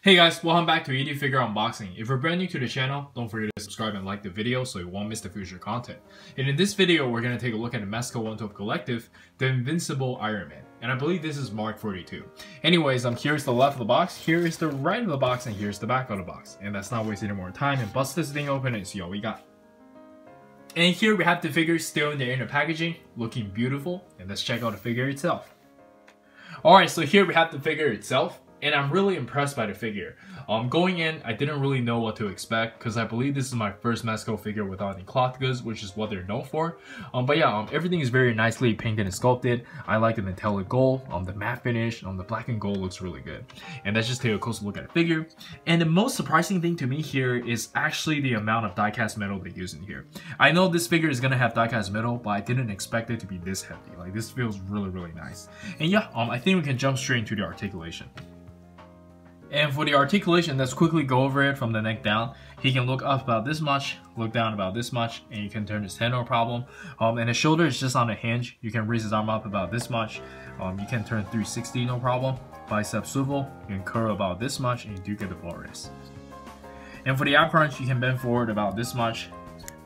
Hey guys, welcome back to ED Figure Unboxing. If you're brand new to the channel, don't forget to subscribe and like the video so you won't miss the future content. And in this video, we're going to take a look at the Mezco One:12 Collective, the Invincible Iron Man. And I believe this is Mark 42. Anyways, here's the left of the box, here is the right of the box, and here's the back of the box. And let's not waste any more time and bust this thing open and see what we got. And here we have the figure still in their inner packaging, looking beautiful. And let's check out the figure itself. Alright, so here we have the figure itself. And I'm really impressed by the figure. Going in, I didn't really know what to expect because I believe this is my first Mezco figure without any cloth goods, which is what they're known for. But yeah, everything is very nicely painted and sculpted. I like the metallic gold, the matte finish, the black and gold looks really good. And let's just take a closer look at the figure. And the most surprising thing to me here is actually the amount of die-cast metal they use in here. I know this figure is gonna have die-cast metal, but I didn't expect it to be this heavy. Like, this feels really, really nice. And yeah, I think we can jump straight into the articulation. And for the articulation, let's quickly go over it from the neck down. He can look up about this much, look down about this much, and you can turn his head no problem. And his shoulder is just on a hinge. You can raise his arm up about this much. You can turn 360 no problem. Bicep swivel, you can curl about this much, and you do get the full wrist. And for the arm crunch, you can bend forward about this much,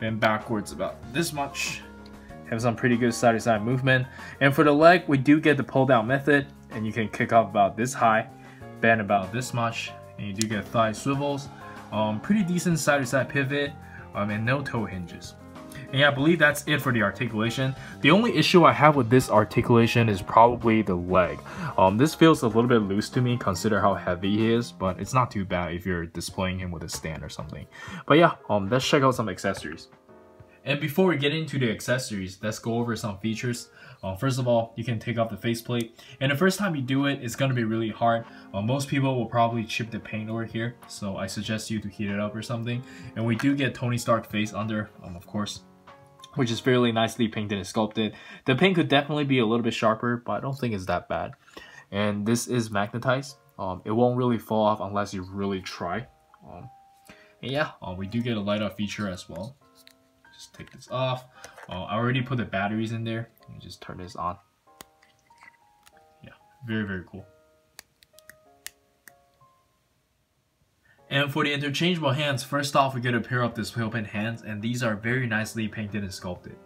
bend backwards about this much. Have some pretty good side to side movement. And for the leg, we do get the pull down method, and you can kick up about this high. Bend about this much, and you do get thigh swivels, pretty decent side to side pivot, and no toe hinges. And yeah, I believe that's it for the articulation. The only issue I have with this articulation is probably the leg. This feels a little bit loose to me, consider how heavy he is, but it's not too bad if you're displaying him with a stand or something. But yeah, let's check out some accessories. And before we get into the accessories, let's go over some features. First of all, you can take off the faceplate. And the first time you do it, it's going to be really hard. Most people will probably chip the paint over here, so I suggest you to heat it up or something. And we do get Tony Stark face under, of course, which is fairly nicely painted and sculpted. The paint could definitely be a little bit sharper, but I don't think it's that bad. And this is magnetized. It won't really fall off unless you really try. And yeah, we do get a light up feature as well. Just take this off. I already put the batteries in there. Let me just turn this on. Yeah, very, very cool. And for the interchangeable hands, first off, we get a pair of pillpin hands, and these are very nicely painted and sculpted.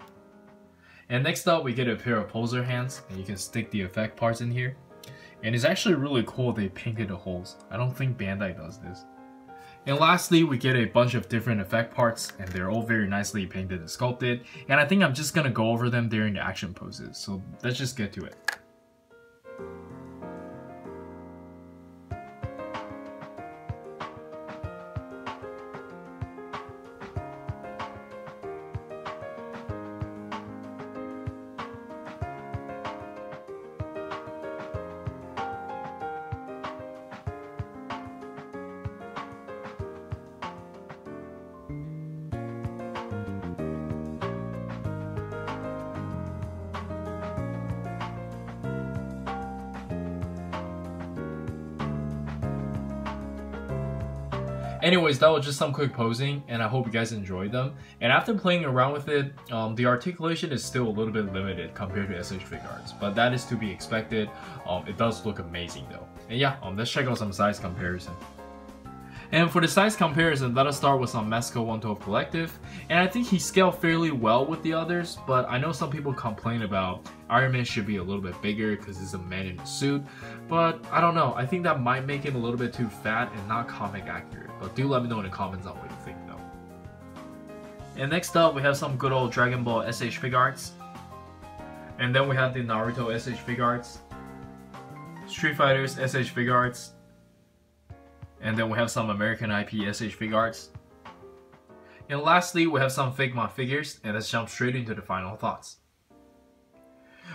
And next up, we get a pair of poser hands, and you can stick the effect parts in here. And it's actually really cool they painted the holes. I don't think Bandai does this. And lastly, we get a bunch of different effect parts, and they're all very nicely painted and sculpted. And I think I'm just gonna go over them during the action poses, so let's just get to it. Anyways, that was just some quick posing, and I hope you guys enjoyed them. And after playing around with it, the articulation is still a little bit limited compared to SH Figuarts, but that is to be expected. It does look amazing though. And yeah, let's check out some size comparison. And for the size comparison, let us start with some Mezco One:12 Collective. And I think he scaled fairly well with the others, but I know some people complain about Iron Man should be a little bit bigger because he's a man in a suit. But I don't know, I think that might make it a little bit too fat and not comic accurate. But do let me know in the comments on what you think though. And next up, we have some good old Dragon Ball SH Figuarts. And then we have the Naruto SH Figuarts. Street Fighters SH Figuarts. And then we have some American IP SH Figuarts. And lastly, we have some Figma figures, and let's jump straight into the final thoughts.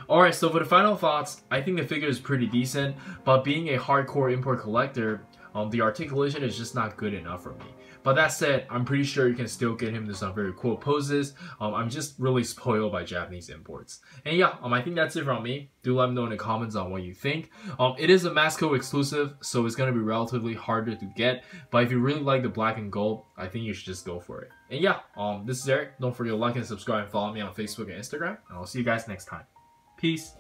Alright, so for the final thoughts, I think the figure is pretty decent, but being a hardcore import collector, the articulation is just not good enough for me. But that said, I'm pretty sure you can still get him to some very cool poses. I'm just really spoiled by Japanese imports. And yeah, I think that's it from me. Do let me know in the comments on what you think. It is a Mezco exclusive, so it's going to be relatively harder to get. But if you really like the black and gold, I think you should just go for it. And yeah, this is Eric. Don't forget to like and subscribe and follow me on Facebook and Instagram. And I'll see you guys next time. Peace.